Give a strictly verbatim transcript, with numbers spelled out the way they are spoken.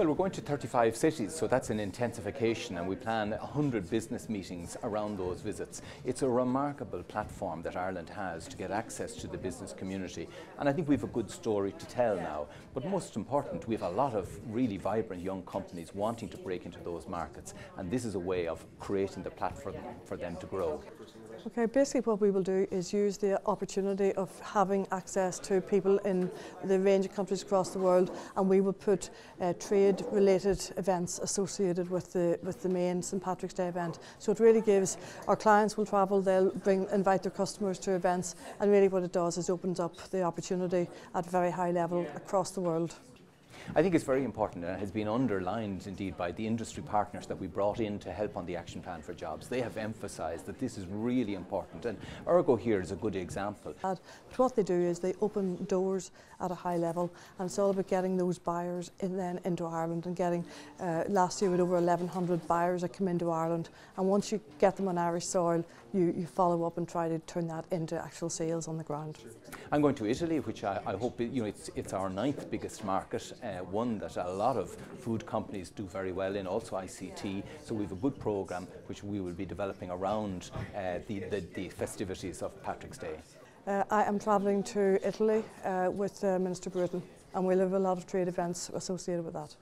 Well, we're going to thirty-five cities, so that's an intensification, and we plan one hundred business meetings around those visits. It's a remarkable platform that Ireland has to get access to the business community, and I think we've a good story to tell now. But most important, we have a lot of really vibrant young companies wanting to break into those markets, and this is a way of creating the platform for them to grow. Okay, basically what we will do is use the opportunity of having access to people in the range of countries across the world, and we will put uh, trade-related events associated with the with the main Saint Patrick's Day event. So it really gives, our clients will travel, they'll bring invite their customers to events, and really what it does is opens up the opportunity at a very high level across the world. I think it's very important, and it has been underlined indeed by the industry partners that we brought in to help on the action plan for jobs. They have emphasised that this is really important, and Ergo here is a good example. But what they do is they open doors at a high level, and it's all about getting those buyers in then into Ireland and getting, uh, last year we had over eleven hundred buyers that come into Ireland, and once you get them on Irish soil, you, you follow up and try to turn that into actual sales on the ground. I'm going to Italy, which I, I hope, you know, it's, it's our ninth biggest market. Uh, one that a lot of food companies do very well in, also I C T, so we have a good programme which we will be developing around uh, the, the, the festivities of Patrick's Day. Uh, I am travelling to Italy uh, with uh, Minister Bruton, and we'll have a lot of trade events associated with that.